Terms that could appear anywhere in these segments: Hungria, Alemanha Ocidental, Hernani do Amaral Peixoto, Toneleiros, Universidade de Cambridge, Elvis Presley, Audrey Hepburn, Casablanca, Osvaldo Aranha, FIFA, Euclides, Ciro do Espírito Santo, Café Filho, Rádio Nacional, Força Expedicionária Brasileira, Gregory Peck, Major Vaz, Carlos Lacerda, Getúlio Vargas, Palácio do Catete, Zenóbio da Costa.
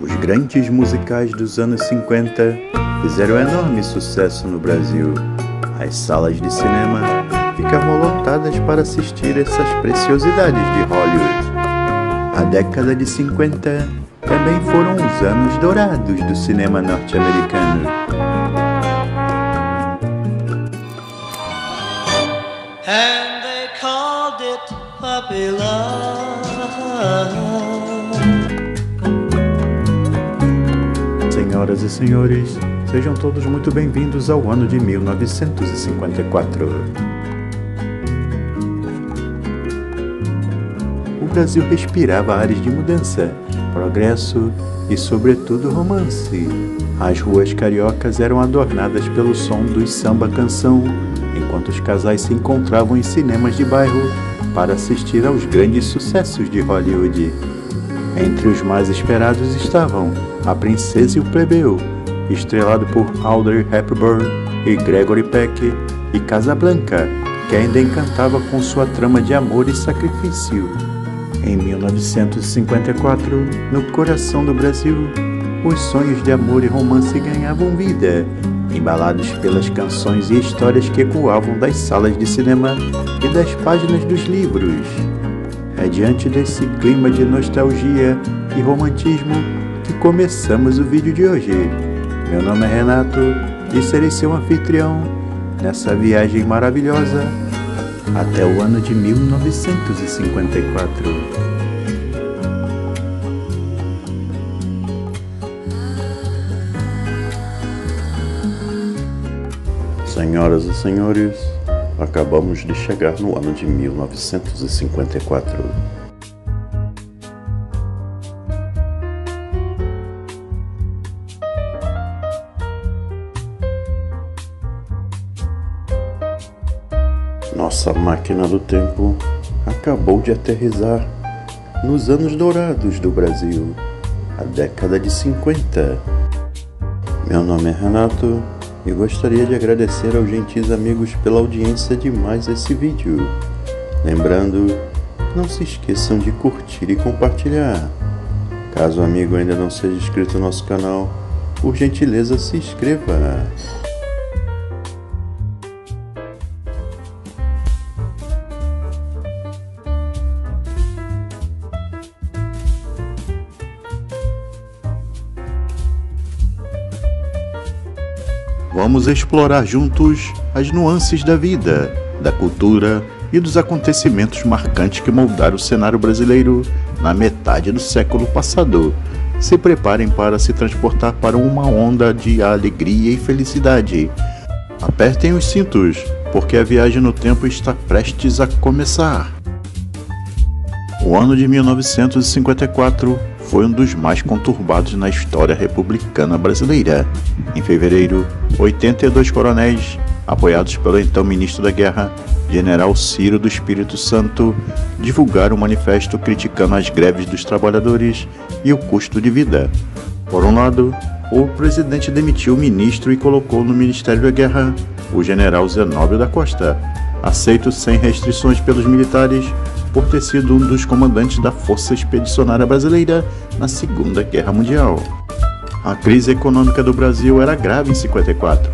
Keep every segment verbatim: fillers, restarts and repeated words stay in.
os grandes musicais dos anos cinquenta fizeram enorme sucesso no Brasil. As salas de cinema ficavam lotadas para assistir essas preciosidades de Hollywood. A década de cinquenta também foram os anos dourados do cinema norte-americano. And they called it puppy love. Senhoras e senhores, sejam todos muito bem-vindos ao ano de mil novecentos e cinquenta e quatro. O Brasil respirava ares de mudança, progresso e, sobretudo, romance. As ruas cariocas eram adornadas pelo som dos samba-canção, enquanto os casais se encontravam em cinemas de bairro para assistir aos grandes sucessos de Hollywood. Entre os mais esperados estavam A Princesa e o Plebeu, estrelado por Audrey Hepburn e Gregory Peck, e Casablanca, que ainda encantava com sua trama de amor e sacrifício. Em mil novecentos e cinquenta e quatro, no coração do Brasil, os sonhos de amor e romance ganhavam vida, embalados pelas canções e histórias que ecoavam das salas de cinema e das páginas dos livros. É diante desse clima de nostalgia e romantismo que começamos o vídeo de hoje. Meu nome é Renato e serei seu anfitrião nessa viagem maravilhosa até o ano de mil novecentos e cinquenta e quatro. Senhoras e senhores, acabamos de chegar no ano de mil novecentos e cinquenta e quatro. Nossa máquina do tempo acabou de aterrissar nos anos dourados do Brasil, a década de cinquenta. Meu nome é Renato e gostaria de agradecer aos gentis amigos pela audiência de mais esse vídeo. Lembrando, não se esqueçam de curtir e compartilhar. Caso o amigo ainda não seja inscrito no nosso canal, por gentileza se inscreva. Vamos explorar juntos as nuances da vida, da cultura e dos acontecimentos marcantes que moldaram o cenário brasileiro na metade do século passado. Se preparem para se transportar para uma onda de alegria e felicidade. Apertem os cintos, porque a viagem no tempo está prestes a começar. O ano de mil novecentos e cinquenta e quatro foi um dos mais conturbados na história republicana brasileira. Em fevereiro, oitenta e dois coronéis, apoiados pelo então ministro da Guerra, general Ciro do Espírito Santo, divulgaram um manifesto criticando as greves dos trabalhadores e o custo de vida. Por um lado, o presidente demitiu o ministro e colocou no Ministério da Guerra o general Zenóbio da Costa, aceito sem restrições pelos militares, por ter sido um dos comandantes da Força Expedicionária Brasileira na Segunda Guerra Mundial. A crise econômica do Brasil era grave em cinquenta e quatro.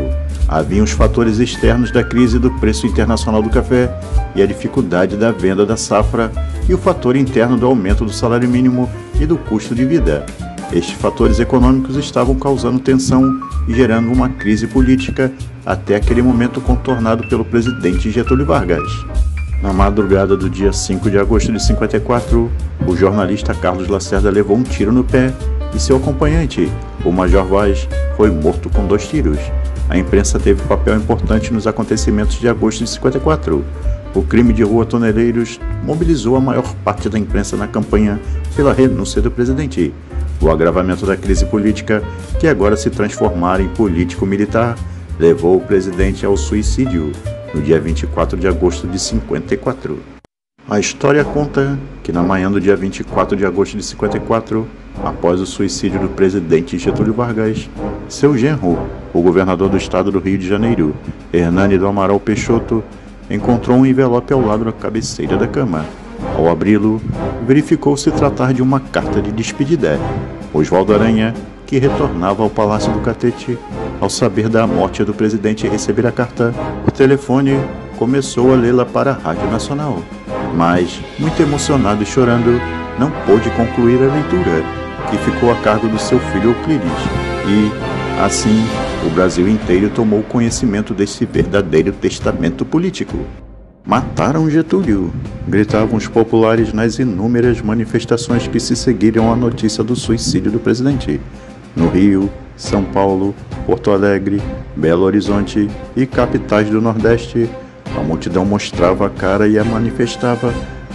Havia os fatores externos da crise do preço internacional do café e a dificuldade da venda da safra e o fator interno do aumento do salário mínimo e do custo de vida. Estes fatores econômicos estavam causando tensão e gerando uma crise política até aquele momento contornado pelo presidente Getúlio Vargas. Na madrugada do dia cinco de agosto de cinquenta e quatro, o jornalista Carlos Lacerda levou um tiro no pé e seu acompanhante, o Major Vaz, foi morto com dois tiros. A imprensa teve papel importante nos acontecimentos de agosto de cinquenta e quatro. O crime de rua Toneleiros mobilizou a maior parte da imprensa na campanha pela renúncia do presidente. O agravamento da crise política, que agora se transformara em político-militar, levou o presidente ao suicídio no dia vinte e quatro de agosto de cinquenta e quatro. A história conta que na manhã do dia vinte e quatro de agosto de cinquenta e quatro, após o suicídio do presidente Getúlio Vargas, seu genro, o governador do estado do Rio de Janeiro, Hernani do Amaral Peixoto, encontrou um envelope ao lado da cabeceira da cama. Ao abri-lo, verificou se tratar de uma carta de despedida. Osvaldo Aranha, que retornava ao Palácio do Catete, ao saber da morte do presidente e receber a carta, por telefone, começou a lê-la para a Rádio Nacional. Mas, muito emocionado e chorando, não pôde concluir a leitura, que ficou a cargo do seu filho Euclides. E, assim, o Brasil inteiro tomou conhecimento desse verdadeiro testamento político. Mataram Getúlio! Gritavam os populares nas inúmeras manifestações que se seguiram à notícia do suicídio do presidente. No Rio, São Paulo, Porto Alegre, Belo Horizonte e capitais do Nordeste, a multidão mostrava a cara e a manifestava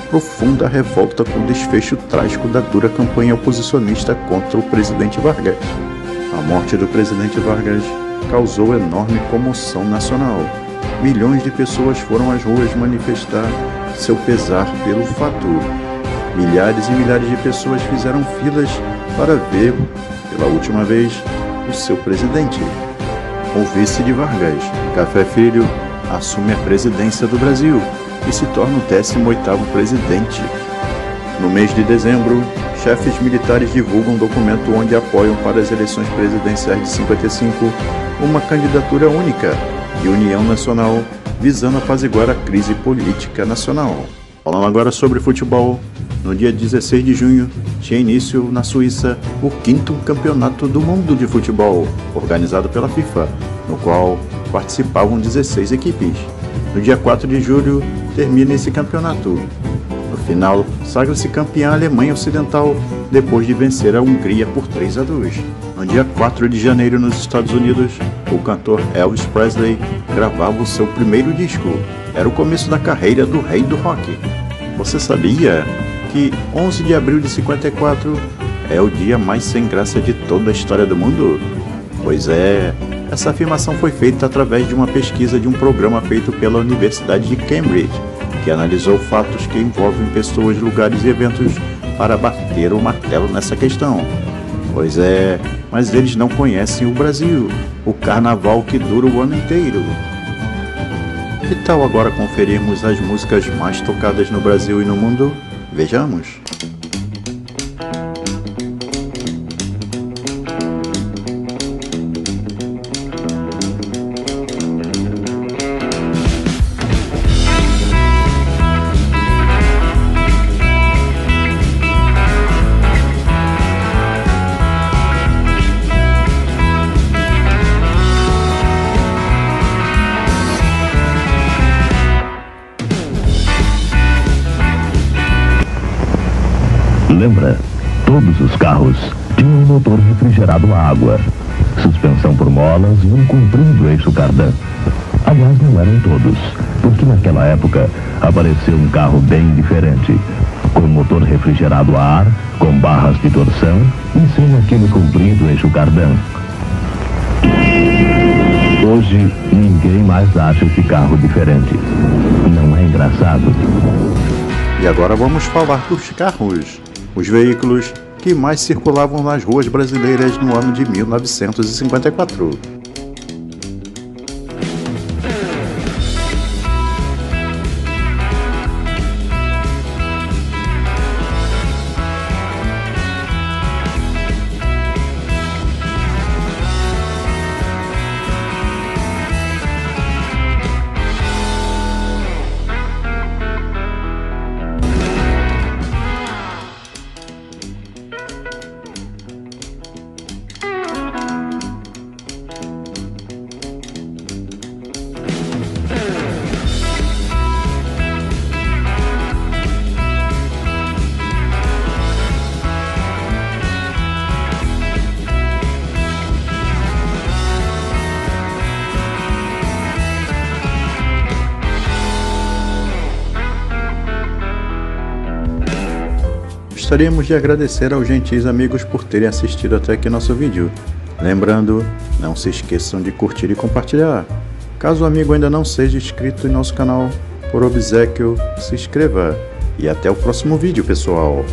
profunda revolta com o desfecho trágico da dura campanha oposicionista contra o presidente Vargas. A morte do presidente Vargas causou enorme comoção nacional. Milhões de pessoas foram às ruas manifestar seu pesar pelo fato. Milhares e milhares de pessoas fizeram filas para ver, pela última vez, o seu presidente. O vice de Vargas, Café Filho, assume a presidência do Brasil e se torna o décimo oitavo presidente. No mês de dezembro, chefes militares divulgam um documento onde apoiam para as eleições presidenciais de cinquenta e cinco uma candidatura única e união nacional, visando apaziguar a crise política nacional. Falando agora sobre futebol, no dia dezesseis de junho, tinha início na Suíça o quinto campeonato do mundo de futebol, organizado pela FIFA, no qual participavam dezesseis equipes. No dia quatro de julho, termina esse campeonato. No final, sagra-se campeã a Alemanha Ocidental, depois de vencer a Hungria por três a dois. No dia quatro de janeiro, nos Estados Unidos, o cantor Elvis Presley gravava o seu primeiro disco. Era o começo da carreira do rei do rock. Você sabia que onze de abril de cinquenta e quatro é o dia mais sem graça de toda a história do mundo? Pois é, essa afirmação foi feita através de uma pesquisa de um programa feito pela Universidade de Cambridge, que analisou fatos que envolvem pessoas, lugares e eventos para bater o martelo nessa questão. Pois é, mas eles não conhecem o Brasil, o carnaval que dura o ano inteiro. Que tal agora conferirmos as músicas mais tocadas no Brasil e no mundo? Vejamos! Lembra? Todos os carros tinham um motor refrigerado a água, suspensão por molas e um comprido eixo cardan. Aliás, não eram todos, porque naquela época apareceu um carro bem diferente, com motor refrigerado a ar, com barras de torção e sem aquele comprido eixo cardan. Hoje, ninguém mais acha esse carro diferente. Não é engraçado? E agora vamos falar dos carros. Os veículos que mais circulavam nas ruas brasileiras no ano de mil novecentos e cinquenta e quatro. Gostaríamos de agradecer aos gentis amigos por terem assistido até aqui nosso vídeo. Lembrando, não se esqueçam de curtir e compartilhar. Caso o amigo ainda não seja inscrito em nosso canal, por obséquio, se inscreva. E até o próximo vídeo, pessoal!